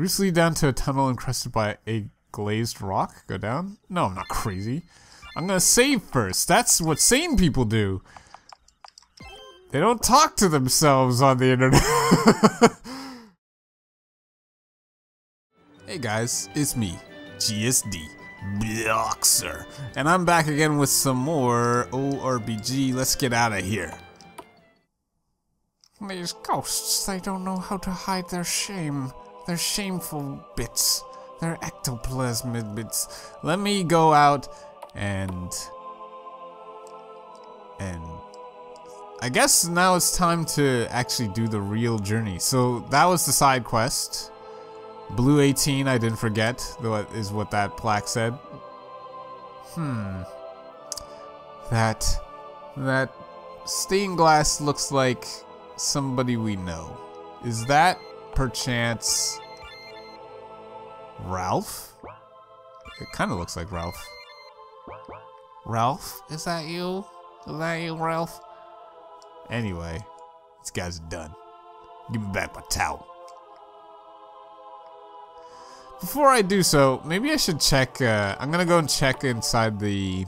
Roots lead down to a tunnel encrusted by a glazed rock. Go down? No, I'm not crazy. I'm gonna save first. That's what sane people do. They don't talk to themselves on the internet. Hey guys, it's me, GSDBoxer, and I'm back again with some more ORBG. Let's get out of here. These ghosts, they don't know how to hide their shame. They're shameful bits. They're ectoplasmid bits. Let me go out and I guess now it's time to actually do the real journey. So that was the side quest. Blue 18, I didn't forget, though, is what that plaque said. That stained glass looks like somebody we know. Is that perchance Ralph? It kind of looks like Ralph. Ralph, is that you? Is that you, Ralph? Anyway, this guy's done. Give me back my towel. Before I do so, maybe I should check. I'm gonna go and check inside the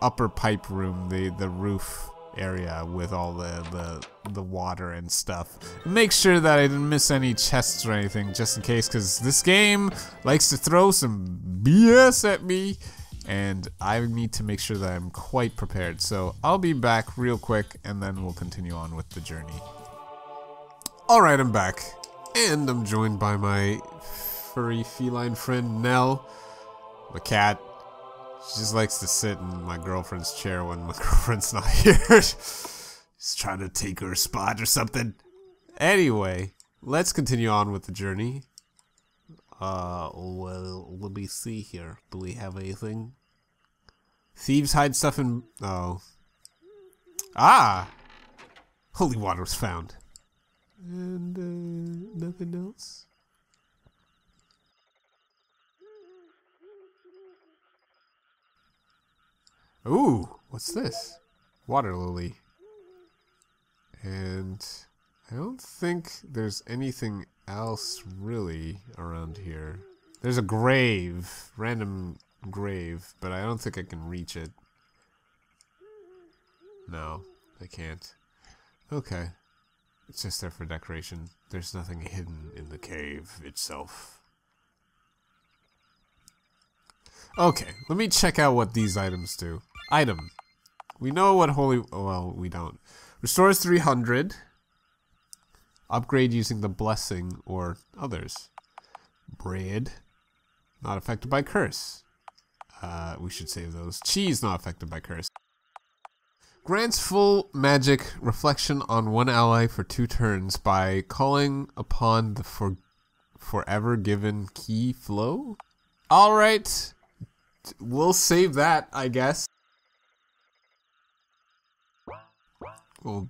upper pipe room, the roof area with all the water and stuff. Make sure that I didn't miss any chests or anything, just in case, because this game likes to throw some BS at me, and I need to make sure that I'm quite prepared. So I'll be back real quick, and then we'll continue on with the journey. Alright, I'm back. And I'm joined by my furry feline friend, Nell. The cat. She just likes to sit in my girlfriend's chair when my girlfriend's not here. She's trying to take her spot or something. Anyway, let's continue on with the journey. Well, let me see here. Do we have anything? Thieves hide stuff in... Oh. Ah! Holy water was found. And, nothing else? Ooh! What's this? Water lily. And... I don't think there's anything else really around here. There's a grave. Random grave. But I don't think I can reach it. No, I can't. Okay. It's just there for decoration. There's nothing hidden in the cave itself. Okay, let me check out what these items do. Item. We know what holy... Well, we don't. Restores 300. Upgrade using the blessing or others. Bread. Not affected by curse. We should save those. Cheese not affected by curse. Grants full magic reflection on one ally for 2 turns by calling upon the forever given key flow? Alright, we'll save that, I guess. Well,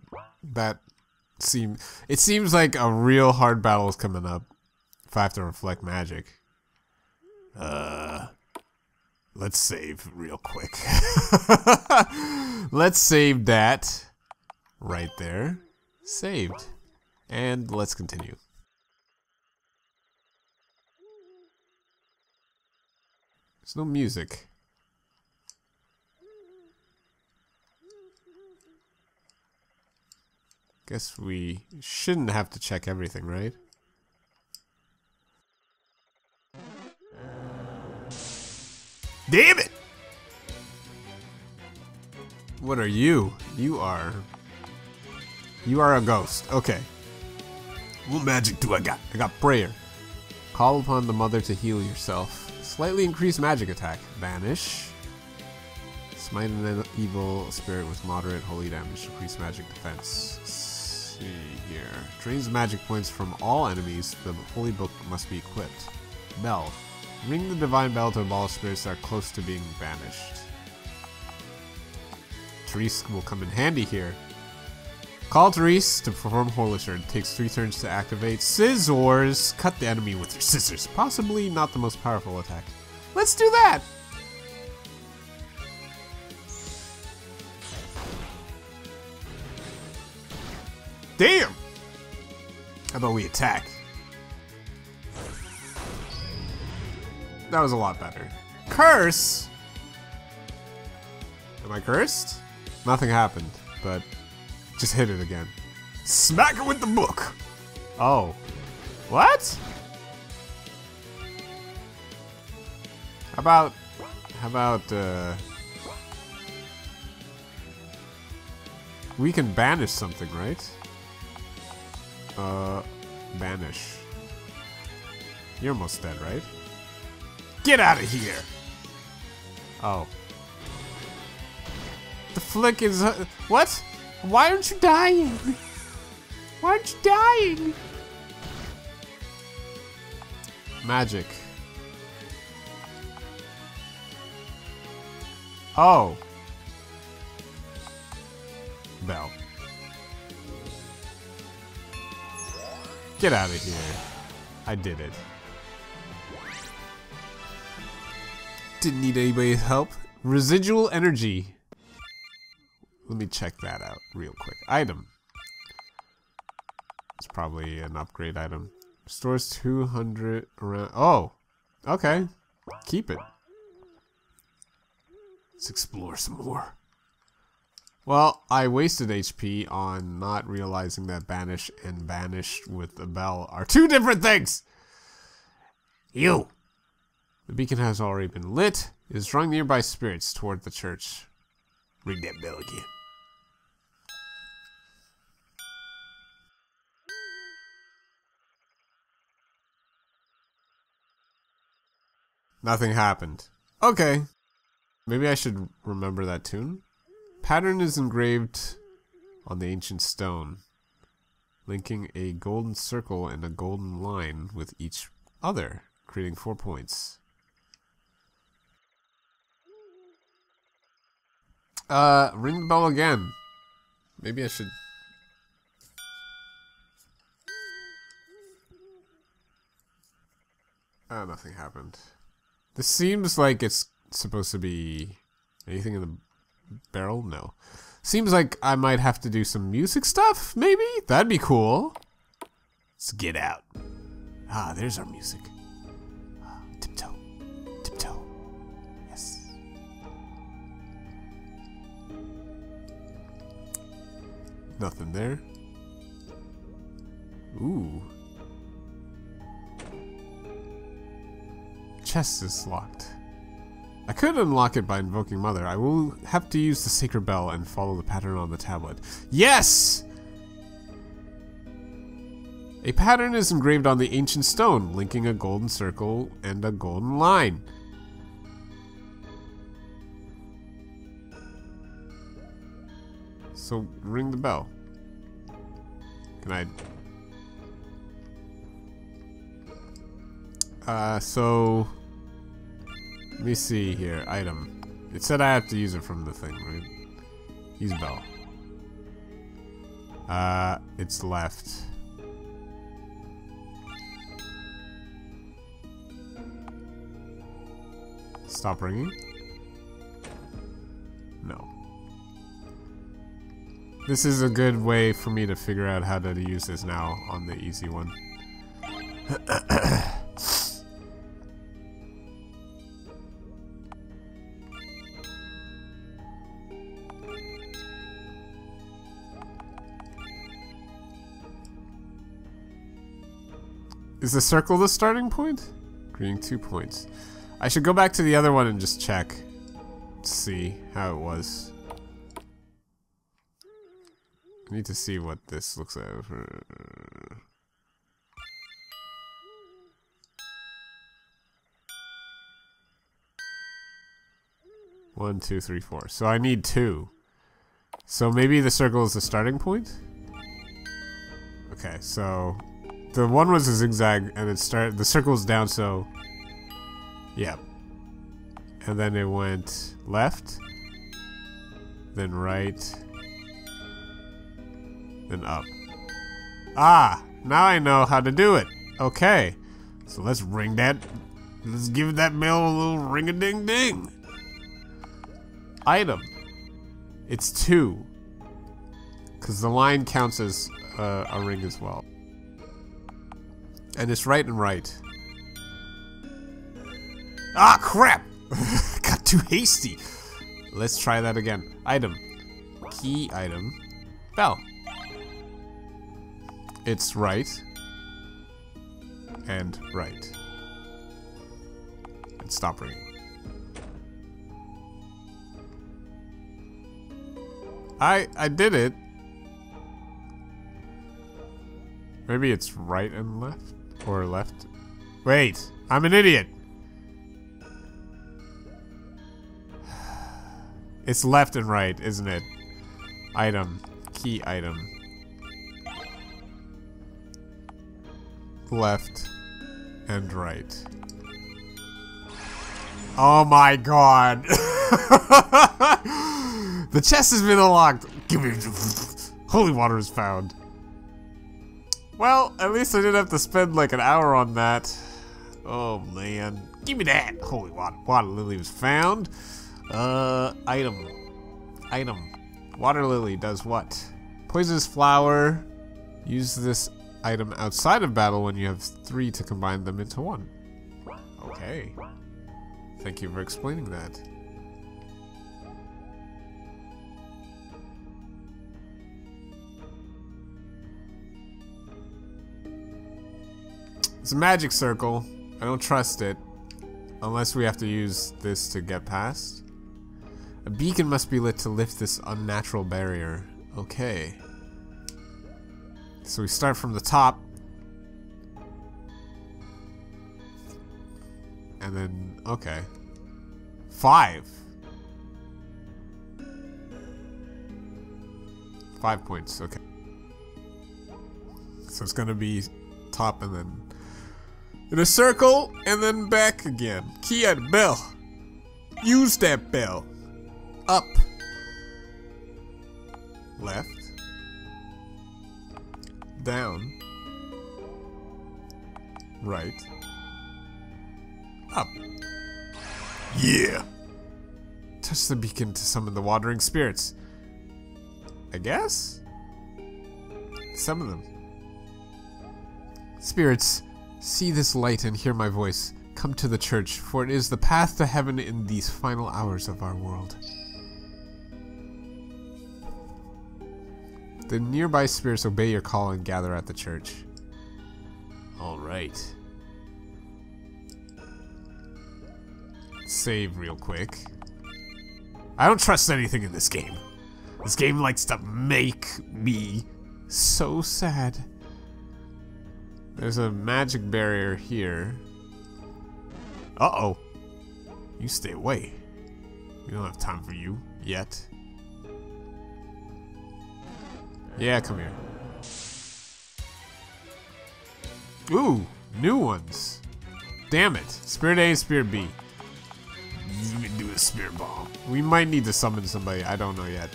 it seems like a real hard battle is coming up if I have to reflect magic. Let's save real quick. Let's save that. Right there. Saved. And let's continue. There's no music. Guess we shouldn't have to check everything, right? Damn it! What are you? You are a ghost. Okay. What magic do I got? I got prayer. Call upon the mother to heal yourself. Slightly increased magic attack. Banish. Smite an evil spirit with moderate holy damage. Increased magic defense. Let's see here. Drains magic points from all enemies. The holy book must be equipped. Bell. Ring the divine bell to abolish spirits that are close to being banished. Therese will come in handy here. Call Therese to perform Horlisher. It takes 3 turns to activate. Scissors! Cut the enemy with your scissors. Possibly not the most powerful attack. Let's do that! Damn! How about we attack? That was a lot better. Curse? Am I cursed? Nothing happened, but just hit it again. Smack it with the book! Oh. What? How about we can banish something, right? Banish. You're almost dead, right? Get out of here! Oh. The flick is... what? Why aren't you dying? Why aren't you dying? Magic. Oh. Bell. Get out of here. I did it. Didn't need anybody's help. Residual energy. Let me check that out real quick. Item. It's probably an upgrade item. Stores 200 around. Oh, okay. Keep it. Let's explore some more. Well, I wasted HP on not realizing that banish and banished with a bell are two different things! You! The beacon has already been lit. It is drawing nearby spirits toward the church. Ring that bell again. Nothing happened. Okay. Maybe I should remember that tune. Pattern is engraved on the ancient stone, linking a golden circle and a golden line with each other, creating 4 points. Ring the bell again. Maybe I should... Oh, nothing happened. This seems like it's supposed to be... anything in the... barrel? No. Seems like I might have to do some music stuff, maybe? That'd be cool. Let's get out. Ah, there's our music. Tiptoe. Tiptoe. Yes. Nothing there. Ooh. Chest is locked. I could unlock it by invoking Mother. I will have to use the sacred bell and follow the pattern on the tablet. Yes! A pattern is engraved on the ancient stone, linking a golden circle and a golden line. So, ring the bell. Can I... so... Let me see here. Item. It said I have to use it from the thing, right? Use bell. It's left. Stop ringing? No. This is a good way for me to figure out how to use this now on the easy one. Is the circle the starting point? Creating 2 points. I should go back to the other one and just check. See how it was. I need to see what this looks like. One, two, three, four. So I need two. So maybe the circle is the starting point? Okay, so... the one was a zigzag, and it started. The circle's down, so yeah. And then it went left, then right, then up. Ah, now I know how to do it. Okay, so let's ring that. Let's give that bell a little ring-a-ding-ding. Item. It's two, because the line counts as a ring as well. And it's right and right. Ah, crap! Got too hasty. Let's try that again. Item. Key item. Bell. It's right. And right. And stop ringing. I did it. Maybe it's right and left? Or left? Wait! I'm an idiot! It's left and right, isn't it? Item. Key item. Left and right. Oh my god! The chest has been unlocked! Give me... Holy water is found. Well, at least I didn't have to spend like an hour on that. Oh man. Give me that! Holy water. Water lily was found. Item. Item. Water lily does what? Poisonous flower. Use this item outside of battle when you have three to combine them into one. Okay. Thank you for explaining that. It's a magic circle. I don't trust it. Unless we have to use this to get past. A beacon must be lit to lift this unnatural barrier. Okay. So we start from the top. And then, okay. 5 points, okay. So it's gonna be top and then in a circle, and then back again. Key item bell. Use that bell. Up. Left. Down. Right. Up. Yeah! Touch the beacon to summon the wandering spirits. I guess? Some of them. Spirits. See this light and hear my voice. Come to the church, for it is the path to heaven in these final hours of our world. The nearby spirits obey your call and gather at the church. Alright. Save real quick. I don't trust anything in this game. This game likes to make me so sad. There's a magic barrier here. Uh-oh. You stay away. We don't have time for you. Yet. Yeah, come here. Ooh, new ones. Damn it. Spirit A, Spirit B. You can do a Spirit Bomb. We might need to summon somebody. I don't know yet.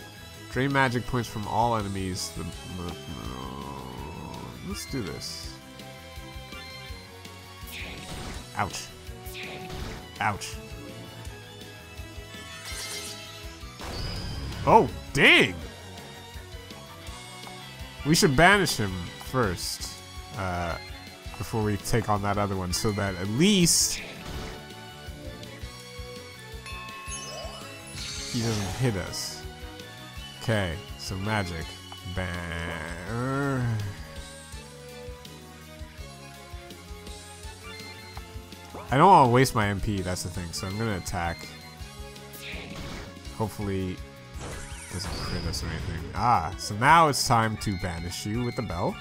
Drain magic points from all enemies. Let's do this. Ouch. Ouch. Oh, dang! We should banish him first. Before we take on that other one, so that at least he doesn't hit us. Okay, so magic. Ban. I don't want to waste my MP, that's the thing, so I'm gonna attack. Hopefully, it doesn't crit us or anything. Ah, so now it's time to banish you with the bell.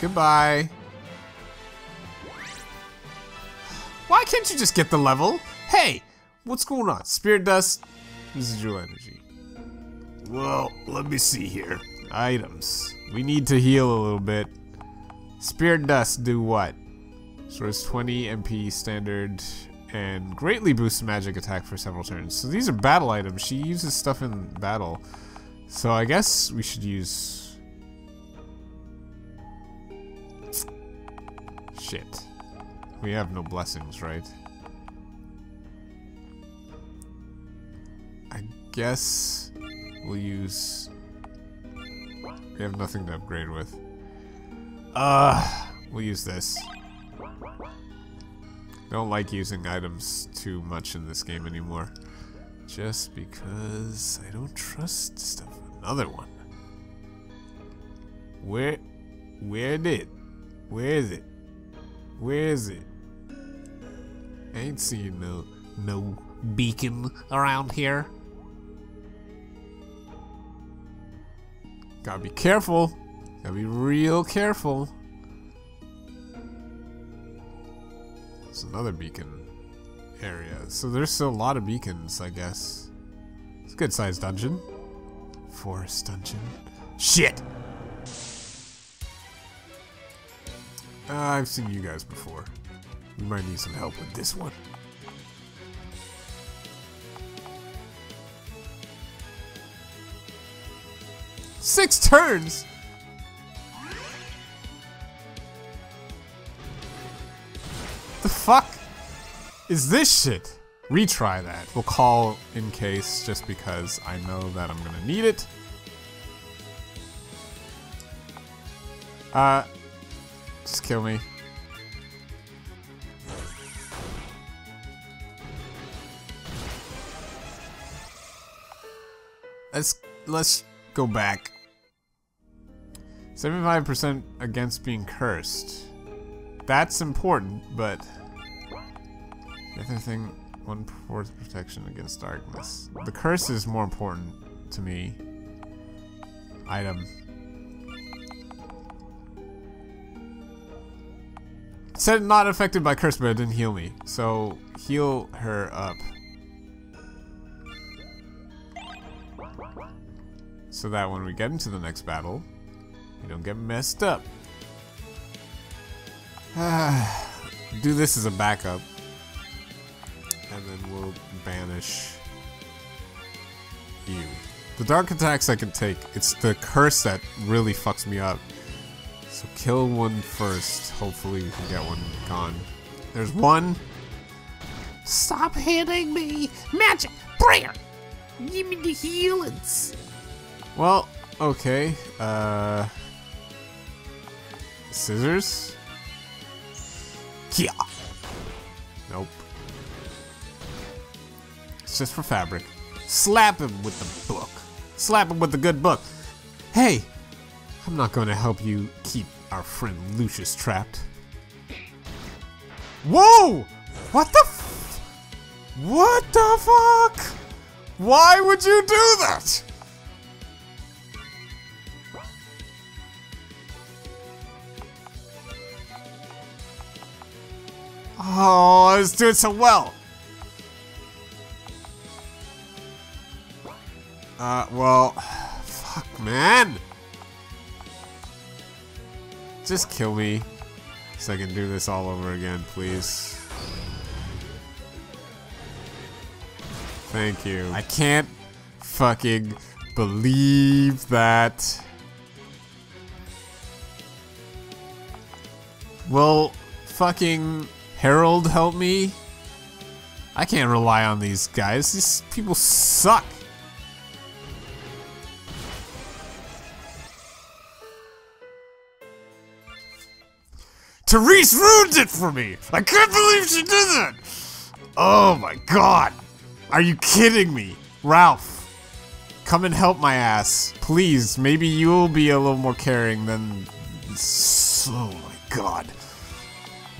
Goodbye. Why can't you just get the level? Hey, what's going on? Spirit dust, residual energy. Well, let me see here. Items. We need to heal a little bit. Spirit dust do what? Stores 20 MP standard and greatly boosts magic attack for several turns. So these are battle items. She uses stuff in battle. So I guess we should use... Shit. We have no blessings, right? I guess we'll use... We have nothing to upgrade with. We'll use this. I don't like using items too much in this game anymore, just because I don't trust stuff. Another one. Where is it? I ain't seeing no beacon around here. Gotta be careful. Gotta be real careful. There's another beacon area. So there's still a lot of beacons, I guess. It's a good sized dungeon. Forest dungeon. Shit! I've seen you guys before. We might need some help with this one. Six turns! The fuck is this shit? Retry that. We'll call in case, just because I know that I'm gonna need it. Just kill me. Let's go back. 75% against being cursed. That's important, but the other thing. 1/4 protection against darkness. The curse is more important to me. Item. It said not affected by curse, but it didn't heal me. So heal her up. So that when we get into the next battle, we don't get messed up. Do this as a backup. And then we'll banish you. The dark attacks I can take. It's the curse that really fucks me up. So kill one first. Hopefully we can get one gone. There's one. Stop hitting me! Magic! Prayer! Give me the healings! Well, okay. Scissors? Yeah. Nope. Just for fabric. Slap him with the book. Slap him with the good book. Hey, I'm not going to help you keep our friend Lucius trapped. Whoa! What the fuck? Why would you do that? Oh, I was doing so well. Well, fuck, man! Just kill me, so I can do this all over again, please. Thank you. I can't fucking believe that. Will fucking Harold help me? I can't rely on these guys. These people suck. Therese ruined it for me! I can't believe she did that! Oh my god! Are you kidding me? Ralph, come and help my ass. Please, maybe you'll be a little more caring than... Oh my god.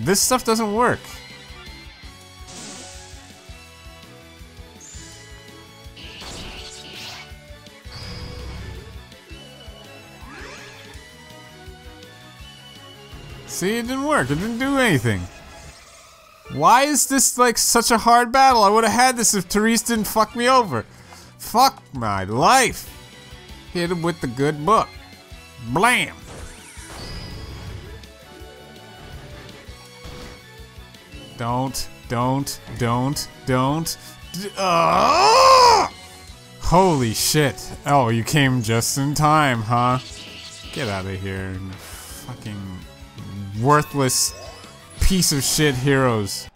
This stuff doesn't work. See, it didn't work. It didn't do anything. Why is this, like, such a hard battle? I would have had this if Therese didn't fuck me over. Fuck my life. Hit him with the good book. Blam. Don't. Holy shit. Oh, you came just in time, huh? Get out of here. Fucking... worthless piece of shit heroes.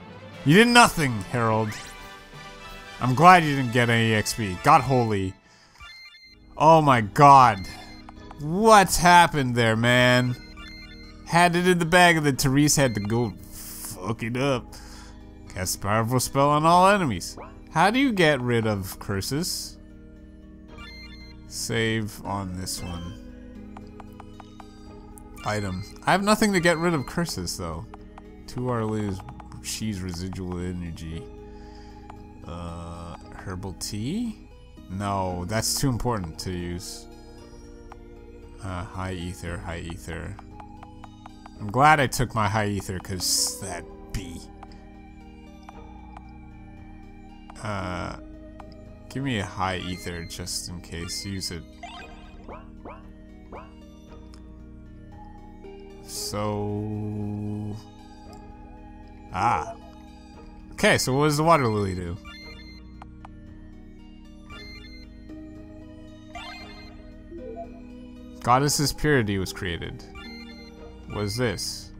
You did nothing, Harold. I'm glad you didn't get any XP. God holy. Oh my god. What's happened there, man? Had it in the bag and then Therese had to go fuck it up. Cast powerful spell on all enemies. How do you get rid of curses? Save on this one. Item. I have nothing to get rid of curses though. 2R lose she's residual energy. Herbal tea? No, that's too important to use. High ether, high ether. I'm glad I took my high ether because that bee. Give me a high ether just in case. Use it. So... ah. Okay, so what does the water lily do? Goddess's purity was created. What is this?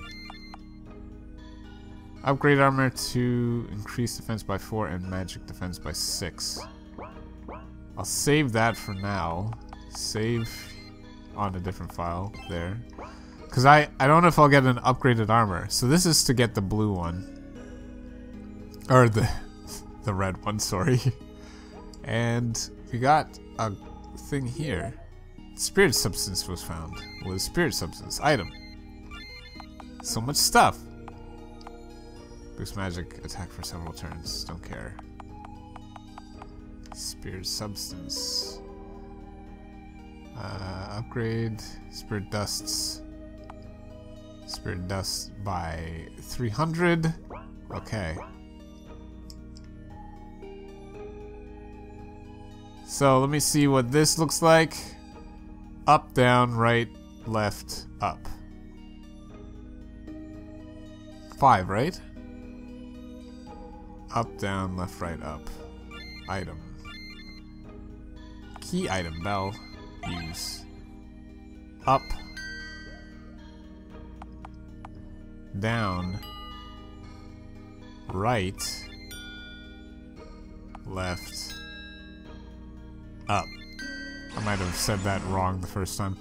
Upgrade armor to increase defense by 4 and magic defense by 6. I'll save that for now. Save on a different file there. Because I don't know if I'll get an upgraded armor. So this is to get the blue one. Or the red one, sorry. And we got a thing here. Spirit substance was found. What is spirit substance? Item. So much stuff. Boost magic, attack for several turns. Don't care. Spirit substance. Upgrade. Spirit dusts. Spirit dust by 300. Okay. So let me see what this looks like. Up, down, right, left, up. 5, right? Up, down, left, right, up. Item. Key item bell. Use. Up. Down, right, left, up. I might have said that wrong the first time.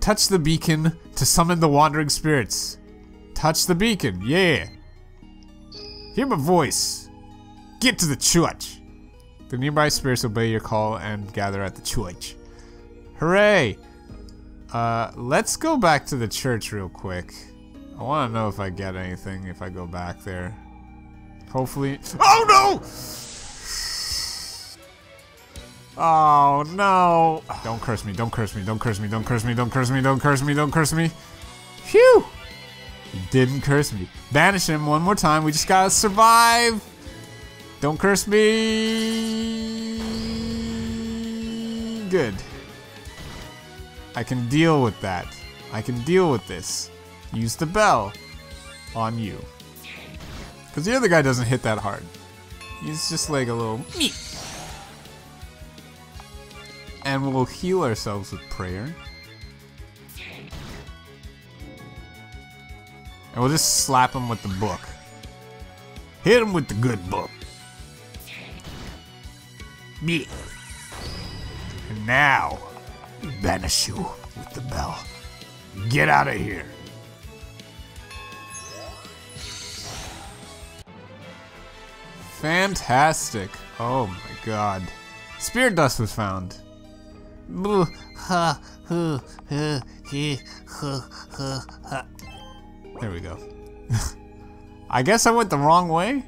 Touch the beacon to summon the wandering spirits. Touch the beacon, yeah. Hear my voice. Get to the church. The nearby spirits obey your call and gather at the church. Hooray! Let's go back to the church real quick. I want to know if I get anything if I go back there. Hopefully... oh no! Oh no! Don't curse me, don't curse me, don't curse me, don't curse me, don't curse me, don't curse me, don't curse me. Phew! You didn't curse me. Banish him one more time, we just gotta survive! Don't curse me! Good. I can deal with that. I can deal with this. Use the bell on you. Because the other guy doesn't hit that hard. He's just like a little meep. And we'll heal ourselves with prayer. And we'll just slap him with the book. Hit him with the good book. Meep. And now, we banish you with the bell. Get out of here. Fantastic. Oh my god. Spirit dust was found. There we go. I guess I went the wrong way?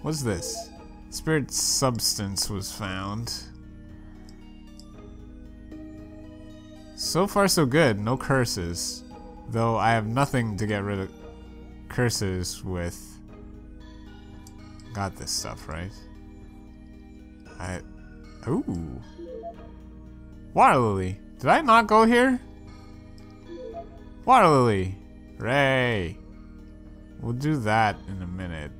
What's this? Spirit substance was found. So far so good. No curses. Though I have nothing to get rid of curses with. Got this stuff, right? Ooh. Water lily. Did I not go here? Water lily. Hooray. We'll do that in a minute.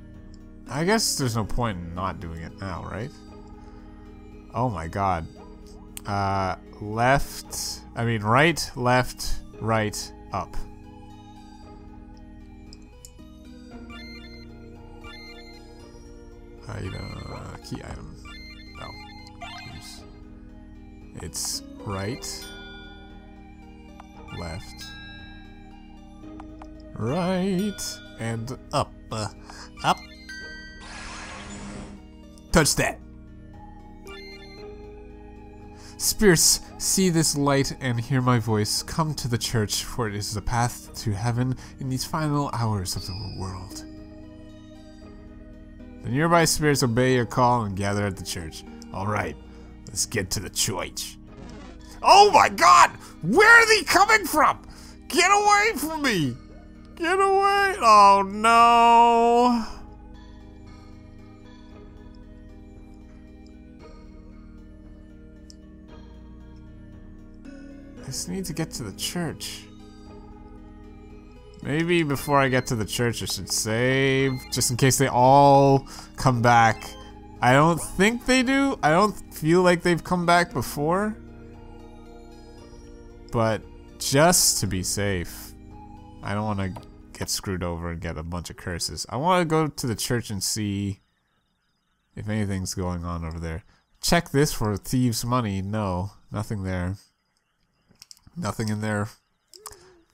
I guess there's no point in not doing it now, right? Oh my god. Left. I mean, right, left, right, up. Item, key item. No. Oops. It's right, left, right, and up. Up. Touch that. Spirits, see this light and hear my voice. Come to the church, for it is the path to heaven in these final hours of the world. The nearby spirits obey your call and gather at the church. Alright, let's get to the church. Oh my god! Where are they coming from? Get away from me! Get away! Oh no! I just need to get to the church. Maybe before I get to the church I should save, just in case they all come back. I don't think they do. I don't feel like they've come back before. But just to be safe, I don't want to get screwed over and get a bunch of curses. I want to go to the church and see if anything's going on over there. Check this for thieves' money. No, nothing there. Nothing in there.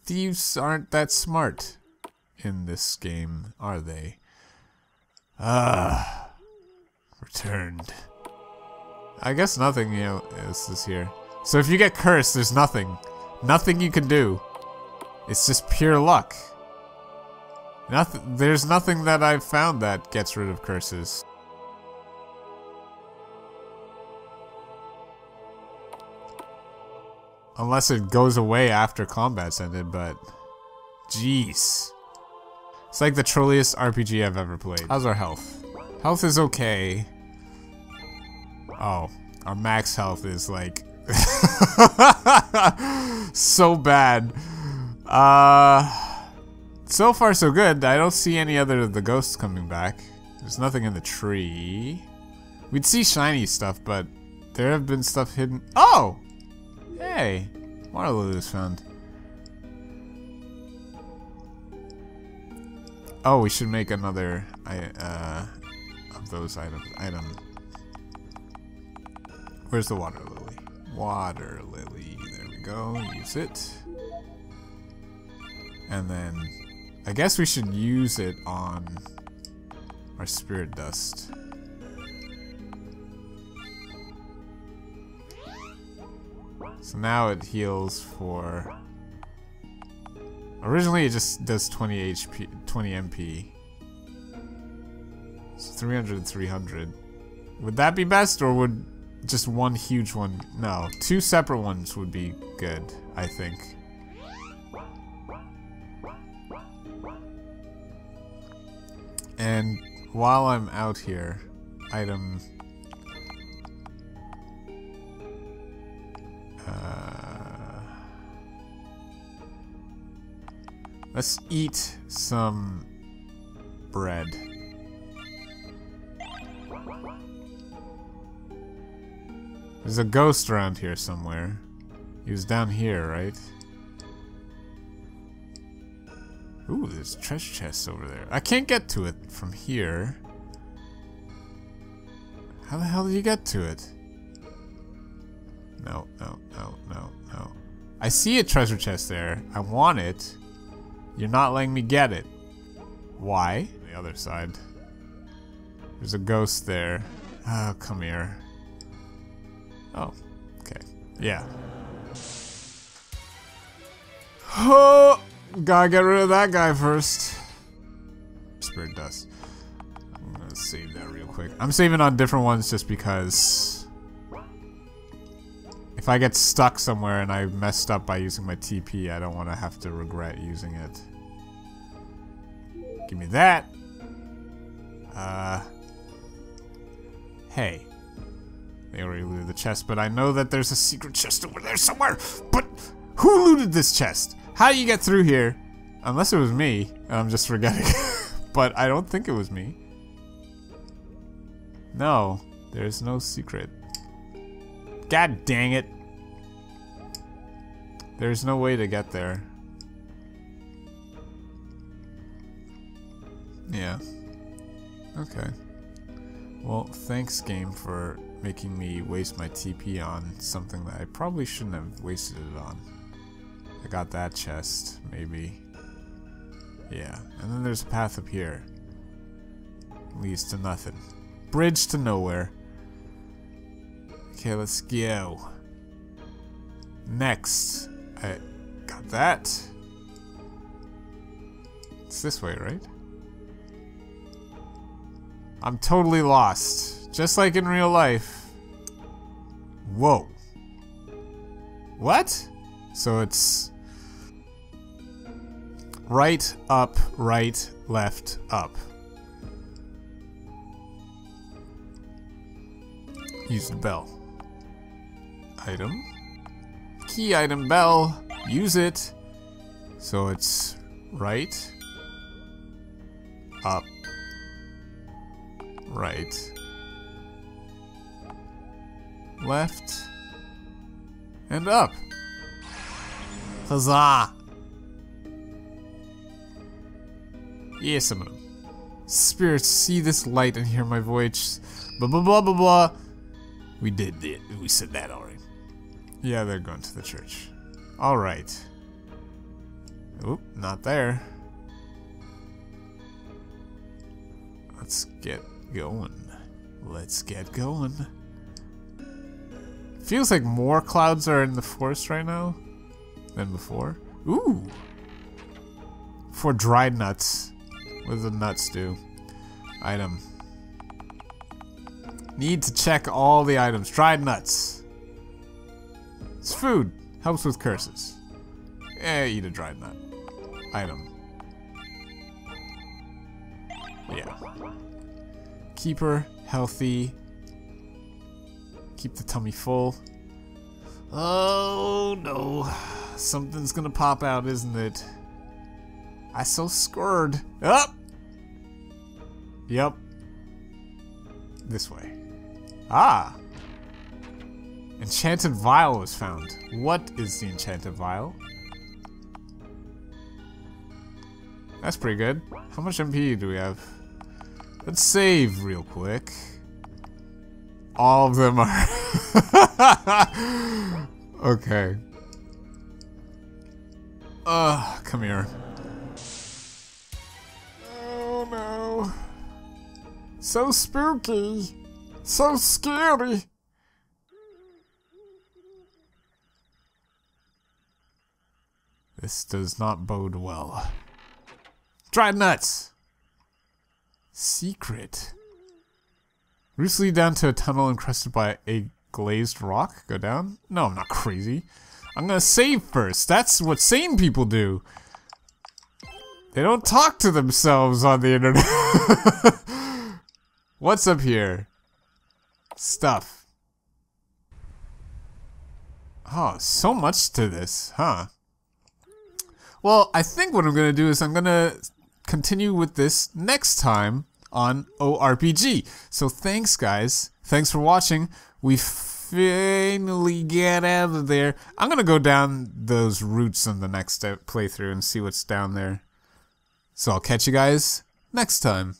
Thieves aren't that smart in this game, are they? Ah, returned. I guess nothing, you know, is here. So if you get cursed, there's nothing. Nothing you can do. It's just pure luck. There's nothing that I've found that gets rid of curses. Unless it goes away after combat's ended, but... Jeez. It's like the trolliest RPG I've ever played. How's our health? Health is okay. Oh. Our max health is like... so bad. So far so good. I don't see any other of the ghosts coming back. There's nothing in the tree. We'd see shiny stuff, but... There have been stuff hidden... Oh! Hey, water lily found. Oh, we should make another of those items. Item. Where's the water lily? Water lily. There we go. Use it. And then, I guess we should use it on our spirit dust. So now it heals for... Originally it just does 20 HP, 20 MP. So 300 and 300. Would that be best, or would just one huge one? No, two separate ones would be good, I think. And while I'm out here, item... let's eat some bread. There's a ghost around here somewhere. He was down here, right? Ooh, there's treasure chests over there. I can't get to it from here. How the hell do you get to it? No, no, no, no, no. I see a treasure chest there. I want it. You're not letting me get it. Why? The other side. There's a ghost there. Oh, come here. Oh, okay. Yeah. Oh, gotta get rid of that guy first. Spirit dust. I'm gonna save that real quick. I'm saving on different ones just because... If I get stuck somewhere and I messed up by using my TP, I don't want to have to regret using it. Give me that. Hey. They already looted the chest, but I know that there's a secret chest over there somewhere. But who looted this chest? How do you get through here? Unless it was me, and I'm just forgetting. But I don't think it was me. No, there's no secret. God dang it. There's no way to get there. Yeah. Okay. Well, thanks game for making me waste my TP on something that I probably shouldn't have wasted it on. I got that chest, maybe. Yeah. And then there's a path up here. Leads to nothing. Bridge to nowhere. Okay, let's go. Next. I got that. It's this way, right? I'm totally lost. Just like in real life. Whoa. What? So it's... right, up, right, left, up. Use the bell. Item. Key item bell. Use it. So it's right, up, right, left, and up. Huzzah! Yes, I'm gonna. Spirits, see this light and hear my voice. Blah blah blah blah blah. We did it. We said that already. Yeah, they're going to the church. All right. Oop, not there. Let's get going. Let's get going. Feels like more clouds are in the forest right now than before. Ooh. For dried nuts. What do the nuts do? Item. Need to check all the items. Dried nuts. It's food. Helps with curses. Eh, eat a dried nut. Item. Yeah. Keep her healthy. Keep the tummy full. Oh no. Something's gonna pop out, isn't it? I so scared. Up. Yep. This way. Ah. Enchanted vial was found. What is the enchanted vial? That's pretty good. How much MP do we have? Let's save real quick. All of them are... okay. Come here. Oh no. So spooky. So scary. This does not bode well. Dried nuts. Secret. Roots lead down to a tunnel encrusted by a glazed rock. Go down? No, I'm not crazy. I'm gonna save first. That's what sane people do. They don't talk to themselves on the internet. What's up here? Stuff. Oh, so much to this, huh? Well, I think what I'm gonna do is I'm gonna continue with this next time on ORBG. So thanks, guys. Thanks for watching. We finally get out of there. I'm gonna go down those routes in the next playthrough and see what's down there. So I'll catch you guys next time.